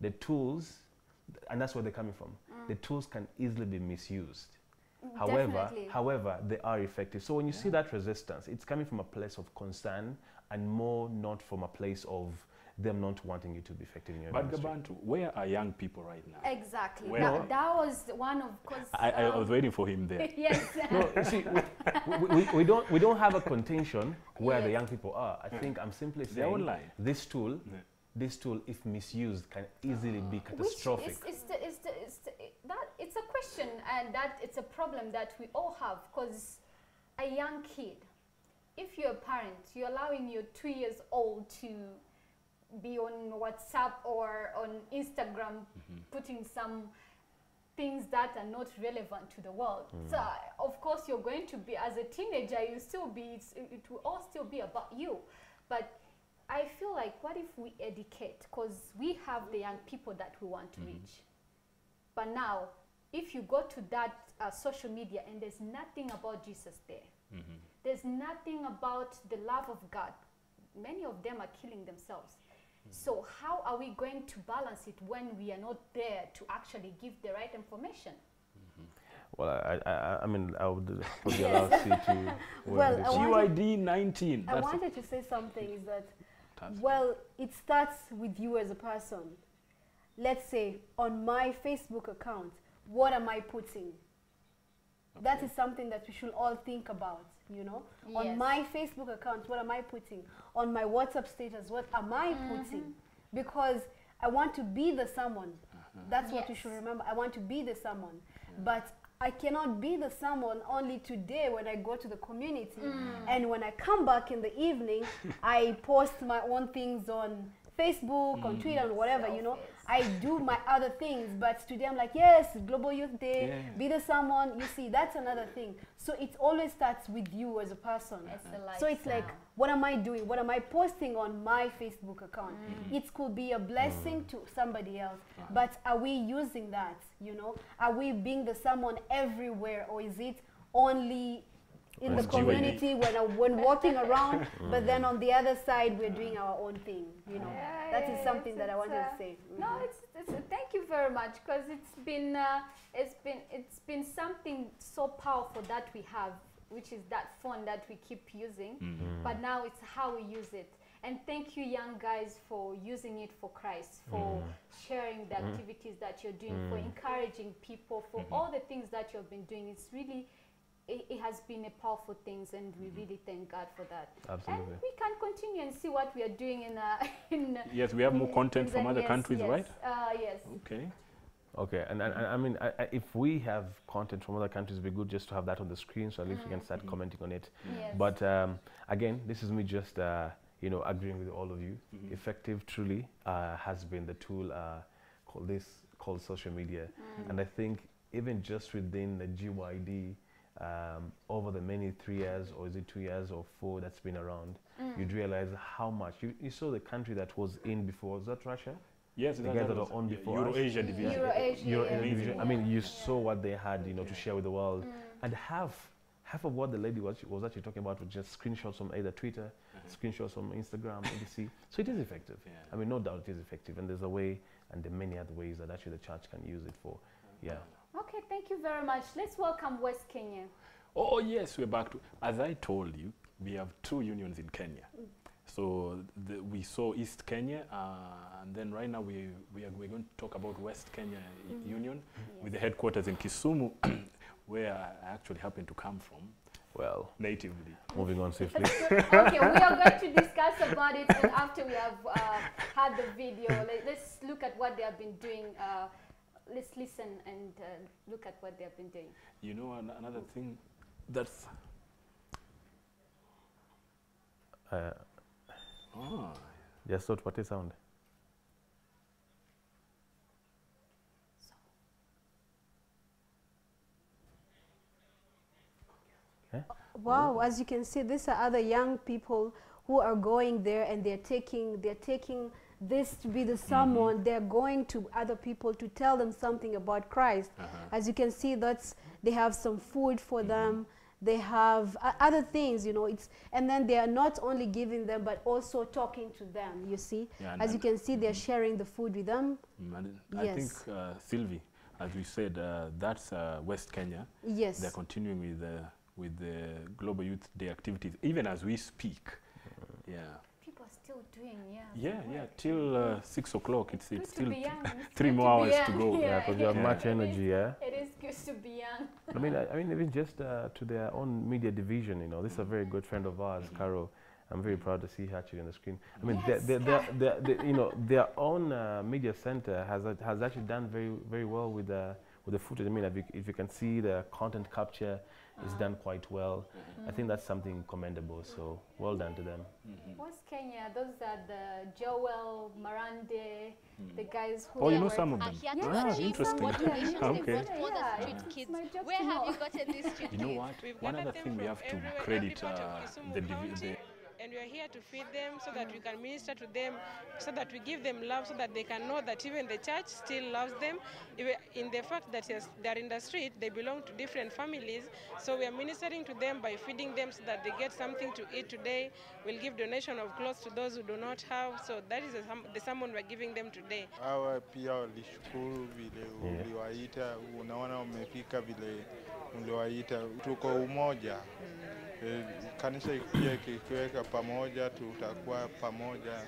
the tools, and that's where they're coming from, mm. the tools can easily be misused. However, Definitely. however, they are effective. So when you yeah. see that resistance, it's coming from a place of concern and more not from a place of them not wanting you to be effective in your But Gabantu, where are young people right now? Exactly. That, that was one of course. I, I um, was waiting for him there. Yes. No, see, we, we, we, we, don't, we don't have a contention where yes. the young people are. I yeah. think I'm simply saying They're online. this tool, yeah. this tool, if misused, can easily be catastrophic. Which is, is the, is the, is the, that, it's a question and that it's a problem that we all have, because a young kid, if you're a parent, you're allowing your two years old to be on WhatsApp or on Instagram, mm-hmm. putting some things that are not relevant to the world. Mm. So uh, of course you're going to be, as a teenager, you still be, it's, it will all still be about you. But I feel like, what if we educate? Because we have the young people that we want to mm-hmm. reach. But now, if you go to that uh, social media and there's nothing about Jesus there, mm-hmm. there's nothing about the love of God, many of them are killing themselves. Mm-hmm. So how are we going to balance it when we are not there to actually give the right information? Mm-hmm. Well, I, I, I mean, I would, would yes. allow you to... Well, U I D nineteen. I wanted to say something is that, well, it starts with you as a person. Let's say, on my Facebook account, what am I putting? Okay. That is something that we should all think about, you know? Yes. On my Facebook account, what am I putting? On my WhatsApp status, what am I mm-hmm. putting? Because I want to be the someone. Uh-huh. That's yes. what you should remember. I want to be the someone. Yeah. But I cannot be the someone only today when I go to the community. Mm. And when I come back in the evening, I post my own things on Facebook, mm. on Twitter, and whatever, Selfies. You know. I do my other things, but today I'm like, yes, Global Youth Day, yeah. be the someone. You see, that's another thing. So it always starts with you as a person. It's uh-huh. So it's like, what am I doing? What am I posting on my Facebook account? Mm. It could be a blessing mm. to somebody else, yeah. but are we using that? You know, are we being the someone everywhere, or is it only in the community when uh, when walking around, but then on the other side we're doing our own thing, you know. Yeah, that yeah, is something that I wanted uh, to say. Mm-hmm. No, it's, it's uh, thank you very much, because it's been uh, it's been it's been something so powerful that we have, which is that phone that we keep using, mm-hmm. but now it's how we use it. And thank you, young guys, for using it for Christ, for mm. sharing the mm. activities that you're doing, mm. for encouraging people, for mm-hmm. all the things that you've been doing. It's really it has been a powerful thing, and we really thank God for that. Absolutely. And we can continue and see what we are doing in... Uh, in yes, we have more content from other yes, countries, yes. right? Uh, yes. Okay. Okay, and, and, and I mean, I, I, if we have content from other countries, it would be good just to have that on the screen, so at least mm. we can start commenting on it. Yes. But um, again, this is me just, uh, you know, agreeing with all of you. Mm-hmm. Effective, truly, uh, has been the tool uh, called this, called social media. Mm. And I think even just within the G Y D, Um, over the many three years, or is it two years or four that's been around, mm. you'd realize how much. You, you saw the country that was in before, was that Russia? Yes, the guys that, that was on before Euro Asia Division. Euro Asia, Euro Asia Division. Division. I mean, you yeah. saw what they had, you know, yeah. to share with the world, mm. and half, half of what the lady was, was actually talking about was just screenshots from either Twitter, mm-hmm. screenshots from Instagram, A B C. So it is effective. Yeah. I mean, no doubt it is effective, and there's a way, and there are many other ways that actually the church can use it for. Yeah. Okay, thank you very much. Let's welcome West Kenya. Oh, yes, we're back to... As I told you, we have two unions in Kenya. Mm. So the, we saw East Kenya, uh, and then right now we, we are, we're going to talk about West Kenya mm-hmm. Union yes. with the headquarters in Kisumu, where I actually happen to come from. Well, natively. Moving on safely. Okay, we are going to discuss about it, and after we have uh, had the video, let, let's look at what they have been doing. Uh, Let's listen and uh, look at what they have been doing. You know, an another thing that's... Uh, oh. Just thought, what is sound? So. Huh? Wow, oh. As you can see, these are other young people who are going there, and they're taking, they're taking this to be the someone, mm-hmm. they're going to other people to tell them something about Christ. Uh-huh. As you can see, that's, they have some food for mm-hmm. them, they have uh, other things, you know, it's, and then they are not only giving them, but also talking to them, you see. Yeah, as you can see, they're sharing the food with them. Mm, I yes. think, uh, Sylvie, as we said, uh, that's uh, West Kenya. Yes. They're continuing with the, with the Global Youth Day activities, even as we speak. Yeah. Still doing, yeah. Yeah, yeah. Till uh, six o'clock, it's it's, it's still three more hours young. to go. Yeah, because yeah, you have much energy. Yeah. It is good to be young. I mean, I, I mean, even just uh, to their own media division, you know, this is a very good friend of ours, mm-hmm. Carol. I'm very proud to see her actually on the screen. I mean, yes. they're, they're, they're, they're, you know, their own uh, media center has uh, has actually done very very well with the with the footage. I mean, if you, if you can see the content capture. It's done quite well. Mm-hmm. I think that's something commendable, so well done to them. Mm-hmm. West Kenya, those are the Joel, Marande, mm. the guys who... Oh, you know some of them? Yeah, ah, interesting. Okay. Yeah, yeah. Street kids. Where have you gotten these street kids? You know what? One other thing we have to credit uh, the, the and we are here to feed them so that we can minister to them, so that we give them love, so that they can know that even the church still loves them. In the fact that yes, they are in the street, they belong to different families, so we are ministering to them by feeding them so that they get something to eat today. We'll give donation of clothes to those who do not have, so that is the sermon we're giving them today. Hawa pia walishukuru vile uliwaita, unaona umefika vile uliwaita, tuko umoja. Kanisa ikija ikiweka pamoja, tutakuwa pamoja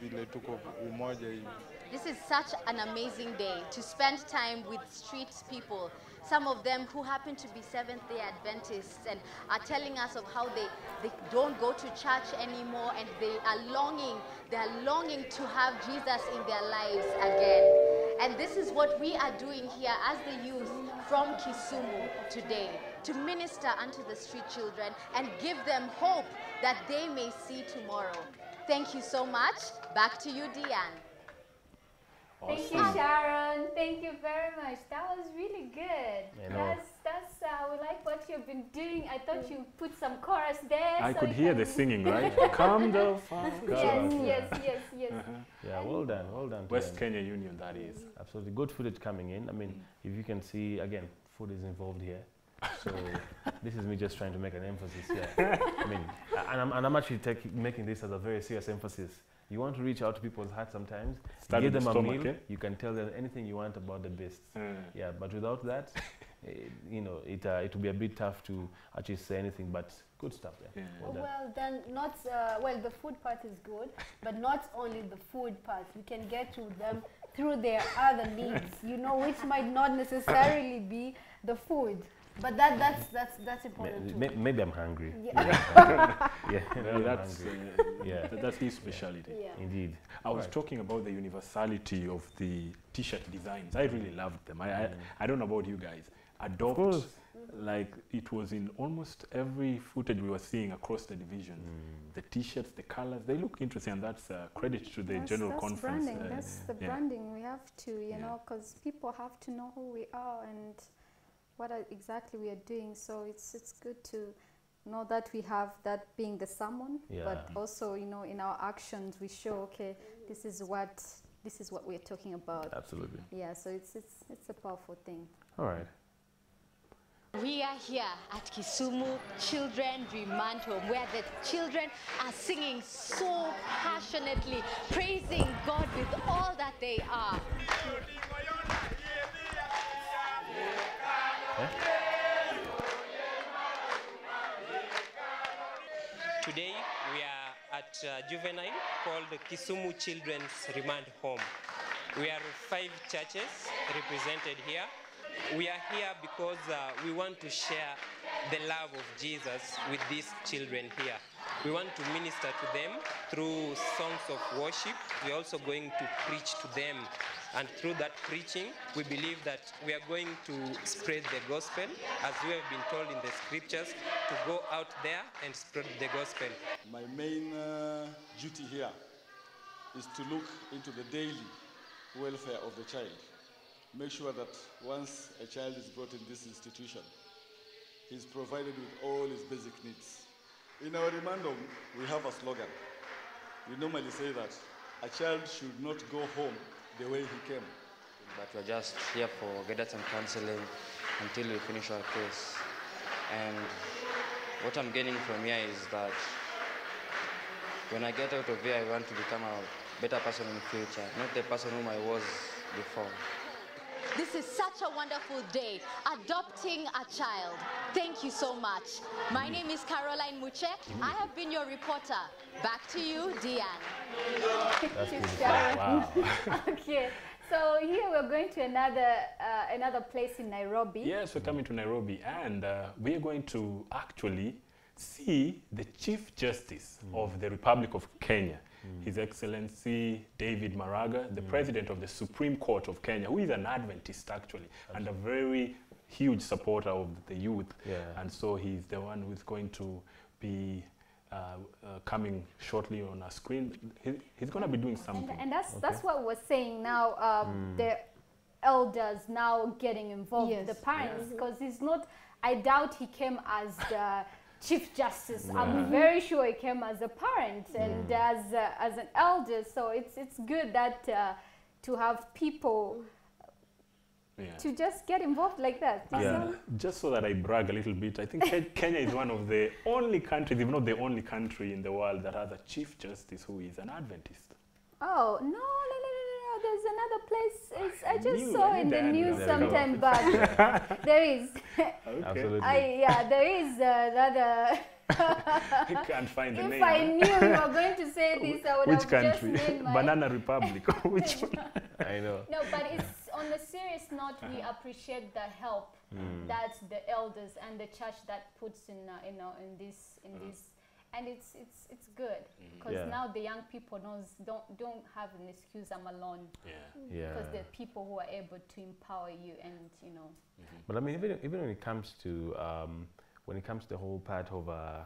vile tuko umoja hivi. This is such an amazing day to spend time with street people, some of them who happen to be Seventh-day Adventists and are telling us of how they, they don't go to church anymore and they are longing, they are longing to have Jesus in their lives again. And this is what we are doing here as the youth from Kisumu today, to minister unto the street children and give them hope that they may see tomorrow. Thank you so much. Back to you, Diane. Awesome. Thank you, Sharon. Thank you very much. That was really good. You know, that's that's uh, we like what you've been doing. I thought you put some chorus there. I so could hear the singing, right? Come the fuck. Yes, yes, yes, yes. Uh -huh. Yeah, well done, well done. West them. Kenya Union, that is. Mm -hmm. Absolutely, good footage coming in. I mean, mm. if you can see again, food is involved here. So this is me just trying to make an emphasis here. I mean, and I'm, and I'm actually making this as a very serious emphasis. You want to reach out to people's hearts sometimes. Start give them the a stomach, meal. Eh? You can tell them anything you want about the best. Mm. Yeah, but without that, it, you know, it uh, it will be a bit tough to actually say anything. But good stuff there. Yeah. Well, well then, not uh, well. The food part is good, but not only the food part. We can get to them through their other needs, you know, which might not necessarily be the food. But that that's that's that's important too. Maybe, maybe I'm hungry. Yeah, yeah. Well, that's hungry. Uh, yeah. Th that's his speciality. Yeah. Yeah. Indeed. I was right. talking about the universality of the T-shirt designs. I really loved them. I, mm. I I don't know about you guys. Adopt, like it was in almost every footage we were seeing across the division. Mm. The T-shirts, the colors, they look interesting, and that's uh, credit to the that's, general that's conference. Branding. Uh, that's the yeah. branding we have to, you yeah. know, because people have to know who we are and what are exactly we are doing, so it's it's good to know that we have that being the sermon, yeah. but also, you know, in our actions we show, okay, this is what this is what we're talking about. Absolutely. Yeah, so it's it's it's a powerful thing. All right. We are here at Kisumu Children's Remand Home, where the children are singing so passionately, praising God with all that they are. Huh? Today we are at a juvenile called the Kisumu Children's Remand Home. We are five churches represented here. We are here because uh, we want to share the love of Jesus with these children here. We want to minister to them through songs of worship. We're also going to preach to them. And through that preaching, we believe that we are going to spread the gospel, as we have been told in the scriptures, to go out there and spread the gospel. My main uh, duty here is to look into the daily welfare of the child. Make sure that once a child is brought in this institution, he's provided with all his basic needs. In our remand home, we have a slogan. We normally say that a child should not go home the way he came. But we're just here for guidance and counseling until we finish our case. And what I'm getting from here is that when I get out of here, I want to become a better person in the future, not the person whom I was before. This is such a wonderful day, adopting a child. Thank you so much. My name is Caroline Muche. I have been your reporter. Back to you, Diane. Thank you, Sharon. Wow. Okay, so here we're going to another, uh, another place in Nairobi. Yes, we're coming to Nairobi, and uh, we're going to actually see the Chief Justice mm. of the Republic of Kenya. His Excellency David Maraga, the mm. President of the Supreme Court of Kenya, who is an Adventist actually, Absolutely. and a very huge supporter of the youth. Yeah. And so he's the one who's going to be uh, uh, coming shortly on our screen. He, he's going to be doing something. And, and that's, okay. that's what we're saying now, uh, mm. the elders now getting involved, yes. the parents, because yeah. he's not, I doubt he came as the Chief Justice. Yeah. I'm very sure he came as a parent and yeah. as uh, as an elder. So it's it's good that uh, to have people yeah. to just get involved like that. Yeah. yeah. Just so that I brag a little bit, I think Kenya is one of the only countries, if not the only country in the world, that has a Chief Justice who is an Adventist. Oh no! no, no. There's another place. It's, I, I just knew, saw I in the news there sometime back. There is. Okay. I, yeah, there is another. I can't find the if name. If I knew you were going to say this, I would Which have country? Just named my Banana Republic. Which one? I know. No, but it's on a serious note. We appreciate the help mm. that the elders and the church that puts in, uh, you know, in this, in mm. this. And it's it's it's good because yeah. now the young people knows, don't don't have an excuse. I'm alone. Yeah, yeah. Because there are people who are able to empower you, and you know. Mm-hmm. But I mean, even even when it comes to um, when it comes to the whole part of uh,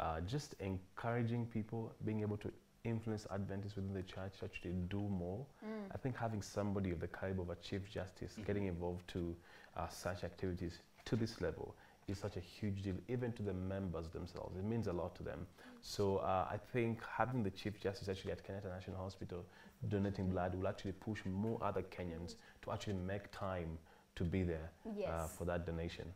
uh, just encouraging people, being able to influence Adventists within the church, actually do more. Mm. I think having somebody of the caliber of a Chief Justice mm-hmm. getting involved to uh, such activities to this level. Is such a huge deal, even to the members themselves. It means a lot to them. Mm. So uh, I think having the Chief Justice actually at Kenyatta National Hospital donating blood will actually push more other Kenyans to actually make time to be there yes. uh, for that donation.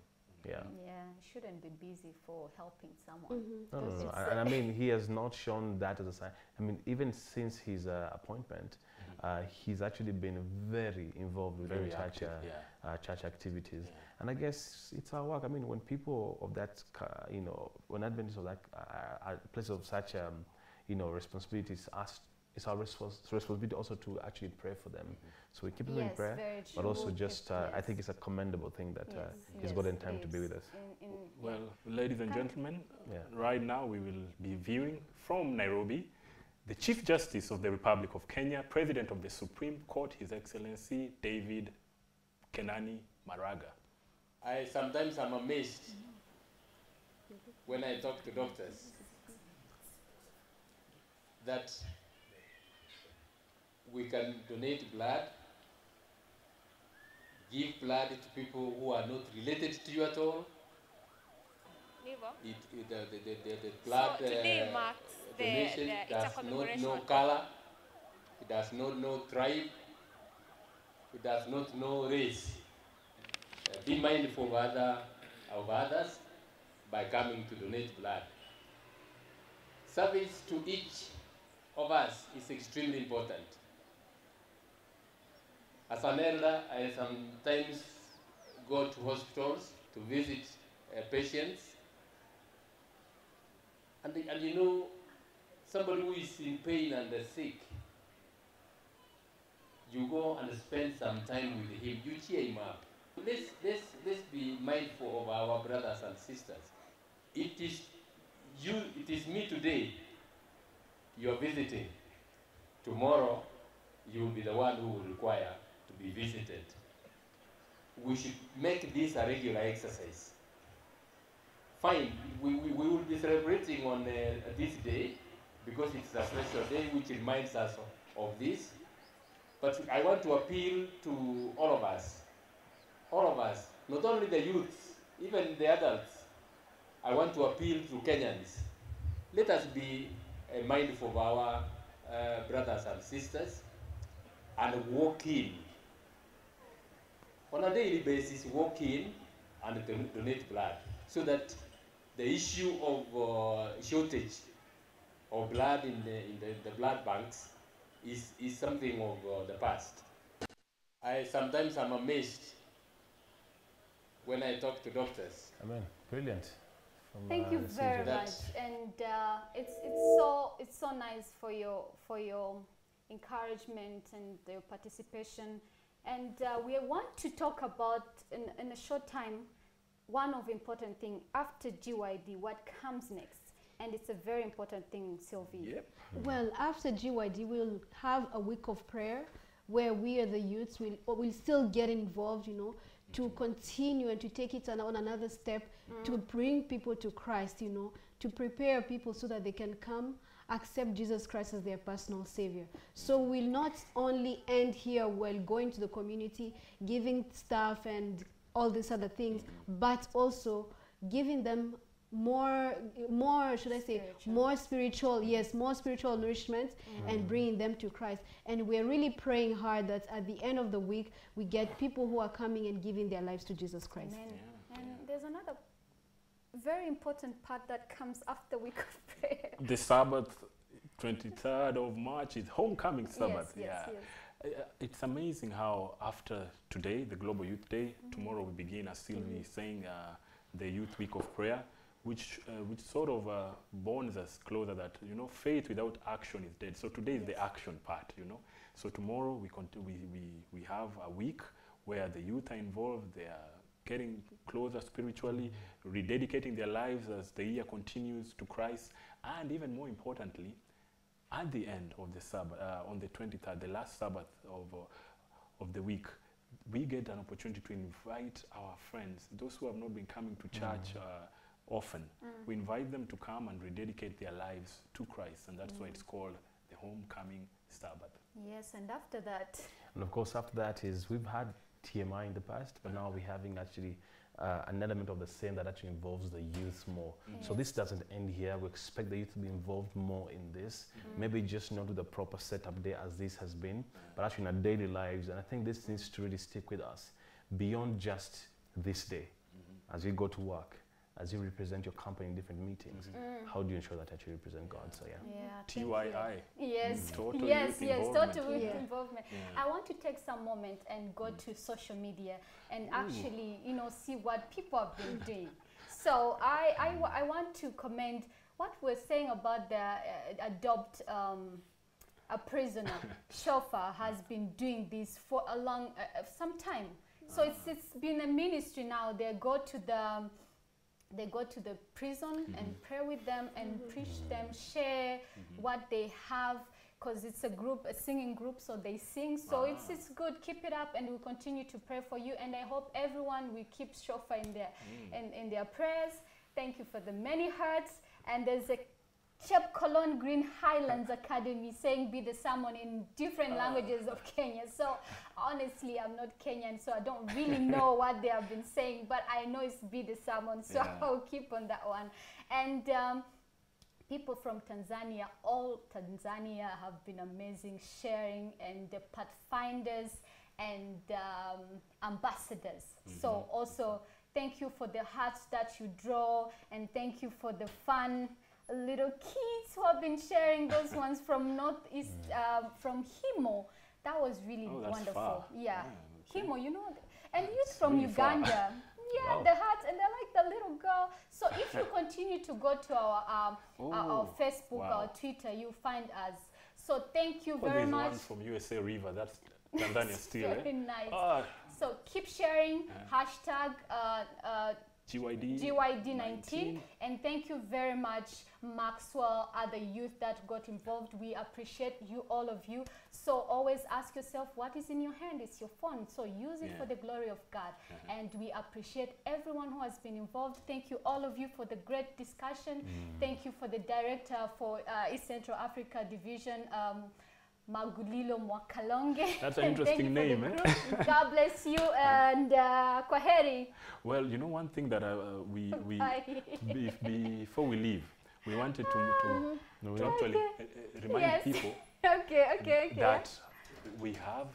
Yeah. Yeah, shouldn't be busy for helping someone. Mm-hmm. No, no, no, no. And I mean, he has not shown that as a sign. I mean, even since his uh, appointment, Uh, he's actually been very involved with very church, active, uh, yeah. uh, church activities, yeah. and I guess it's our work. I mean, when people of that, you know, when Adventists of that uh, place of such, um, you know, responsibilities, asked, it's our respons responsibility also to actually pray for them. Mm-hmm. So we keep them yes, in prayer, but also just, uh, yes. I think it's a commendable thing that yes, uh, yes, he's got in time yes. to be with us. In, in well, ladies and gentlemen, yeah. right now we will be viewing from Nairobi. The Chief Justice of the Republic of Kenya, President of the Supreme Court, His Excellency David Kenani Maraga. I sometimes am amazed when I talk to doctors that we can donate blood, give blood to people who are not related to you at all. It, it, the, the, the, the blood so today uh, marks the, donation the, the, does not know color, it does not know tribe, it does not know race. Uh, be mindful of, other, of others by coming to donate blood. Service to each of us is extremely important. As an elder, I sometimes go to hospitals to visit uh, patients. And, and you know, somebody who is in pain and sick, you go and spend some time with him, you cheer him up. Let's, let's, let's be mindful of our brothers and sisters. It is you, it is me today you are visiting. Tomorrow, you will be the one who will require to be visited. We should make this a regular exercise. Fine, we, we, we will be celebrating on uh, this day because it's a special day which reminds us of, of this. But I want to appeal to all of us, all of us, not only the youths, even the adults. I want to appeal to Kenyans. Let us be uh, mindful of our uh, brothers and sisters and walk in. On a daily basis, walk in and don donate blood so that the issue of uh, shortage of blood in the, in the, the blood banks is, is something of uh, the past. I sometimes am amazed when I talk to doctors. Amen. Brilliant. From, Thank uh, you very much. And uh, it's it's so it's so nice for your for your encouragement and your participation. And uh, we want to talk about in, in a short time. One of important thing after G Y D, what comes next? And it's a very important thing, Sylvie. Yep. Well, after G Y D, we'll have a week of prayer where we are the youths will will still get involved, you know, to continue and to take it on, on another step mm. to bring people to Christ, you know, to prepare people so that they can come accept Jesus Christ as their personal Savior. So we'll not only end here while going to the community, giving stuff and all these other things, mm-hmm. but also giving them more, more should I say, spiritual. more spiritual, yes, more spiritual nourishment, mm. and bringing them to Christ. And we're really praying hard that at the end of the week, we get people who are coming and giving their lives to Jesus Christ. Amen. Yeah. And there's another very important part that comes after week of prayer. The Sabbath, twenty-third of March, is homecoming Sabbath. Yes, yes, yeah. Yes. It's amazing how after today, the Global Youth Day, mm-hmm. tomorrow we begin, as Sylvie is saying, uh, the Youth Week of Prayer, which uh, which sort of uh, bonds us closer that, you know, faith without action is dead. So today is yes. the action part, you know. So tomorrow we, we, we, we have a week where the youth are involved, they are getting closer spiritually, rededicating their lives as the year continues to Christ, and even more importantly, at the end of the Sabbath, uh, on the twenty-third, the last Sabbath of, uh, of the week, we get an opportunity to invite our friends, those who have not been coming to church mm. uh, often. Mm. We invite them to come and rededicate their lives to Christ, and that's mm. why it's called the Homecoming Sabbath. Yes, and after that... And of course, after that is, we've had T M I in the past, but now we're having actually Uh, an element of the same that actually involves the youth more. Mm. So this doesn't end here. We expect the youth to be involved more in this. Mm. Maybe just not with the proper setup day as this has been, but actually in our daily lives. And I think this needs to really stick with us beyond just this day. Mm-hmm. As you go to work, as you represent your company in different meetings, mm-hmm. mm. how do you ensure that actually represent God? So yeah. yeah T Y I. Yes. Mm. Total yes, yes, involvement. total yeah. involvement. Yeah. I want to take some moment and go mm. to social media and Ooh. actually, you know, see what people have been doing. So I, I, w I want to commend what we're saying about the uh, adopt um, a prisoner. Shofa has been doing this for a long, uh, some time. So ah. it's, it's been a ministry now. They go to the... Um, They go to the prison mm-hmm. and pray with them and mm-hmm. preach them, share mm-hmm. what they have, because it's a group, a singing group, so they sing. So ah. it's, it's good. Keep it up, and we'll continue to pray for you. And I hope everyone will keep Shofa in their, mm. in, in their prayers. Thank you for the many hearts. And there's a Chep Colon Green Highlands Academy saying be the salmon in different uh. languages of Kenya. So honestly, I'm not Kenyan, so I don't really know what they have been saying, but I know it's be the salmon, so yeah. I'll keep on that one. And um, people from Tanzania, all Tanzania have been amazing, sharing, and the Pathfinders and um, ambassadors. Mm-hmm. So also, thank you for the hearts that you draw, and thank you for the fun little kids who have been sharing those ones from northeast, uh, from Himo. That was really oh, wonderful. Far. Yeah, yeah Himo, you know, and youth from really Uganda. yeah, wow. the hearts, and they're like the little girl. So if you continue to go to our um, oh, our, our Facebook, wow. our Twitter, you'll find us. So thank you oh, very much. One from U S A River. That's Tanzania still. Very eh? nice. Ah. So keep sharing. Yeah. Hashtag. Uh, uh, G Y D, G Y D nineteen, and thank you very much, Maxwell, other youth that got involved. We appreciate you, all of you. So always ask yourself, what is in your hand? It's your phone, so use it yeah. for the glory of God. Uh-huh. And we appreciate everyone who has been involved. Thank you, all of you, for the great discussion. Mm. Thank you for the director for uh, East Central Africa Division, um, Magulilo Mwakalonge. That's an interesting name, eh? God bless you, and uh, kwaheri. Well, you know, one thing that uh, we, we if, before we leave, we wanted to, to, no, to okay. actually uh, uh, remind yes. people okay, okay, okay. that we have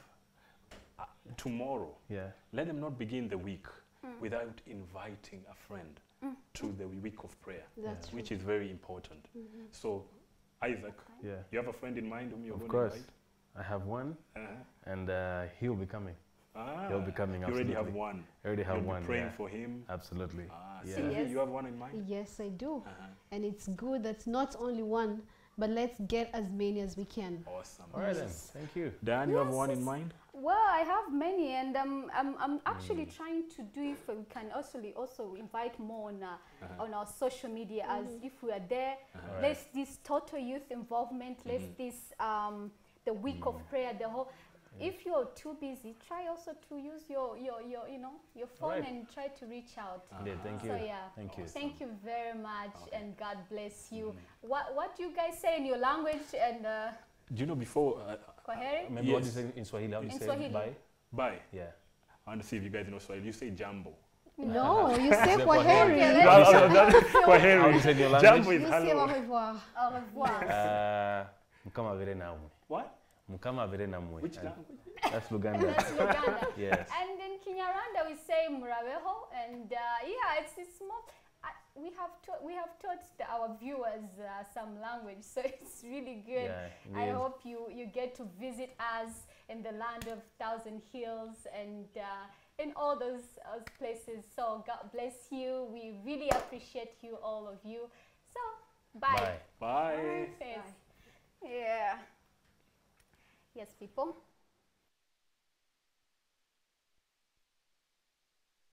uh, tomorrow. Yeah. Let them not begin the week mm. without inviting a friend mm. to the week of prayer, That's which true. is very important. Mm-hmm. So. Isaac, yeah. you have a friend in mind whom you're going to invite? Of course, I have one, uh -huh. and uh, he'll be coming. Ah, he'll be coming. You already have one. I already have you'll one. Be praying yeah. for him. Absolutely. Ah, yeah. so yes. You have one in mind? Yes, I do, uh -huh. and it's good that's not only one, but let's get as many as we can. Awesome. All right yes. then. Thank you, Diane. Yes. You have one in mind? Well, I have many, and um, I'm I'm actually mm. trying to do if we can also also invite more on uh, uh -huh. on our social media mm. as if we are there. Uh -huh. Let's right. this total youth involvement. Mm -hmm. Let's this um, the week mm. of prayer. The whole. Yeah. If you're too busy, try also to use your your, your you know your phone right. and try to reach out. Uh -huh. yeah, thank you. So yeah, thank you. Awesome. Thank you very much, okay. and God bless you. Mm. What what do you guys say in your language and? Uh, Do you know before? Uh, Kwaheri? Remember yes. what you say in Swahili? How do you in say Swahili. Bye? Bye. Yeah. I want to see if you guys know Swahili. You say jambo. No, you say kwa heri. Kwa heri. Jambo is hello. You say au revoir. Au revoir. Mkama vile na mwe. What? Mkama vile na mwe. Which language? That's Luganda. That's Luganda. Yes. And in Kinyarwanda we say murabeho, and uh, yeah, it's it's more. Uh, we have we have taught the, our viewers uh, some language, so it's really good. Yeah, it I is. hope you you get to visit us in the land of thousand hills and uh, in all those uh, places. So God bless you. We really appreciate you, all of you. So bye. Bye. Bye. Bye. Yeah. Yes, people.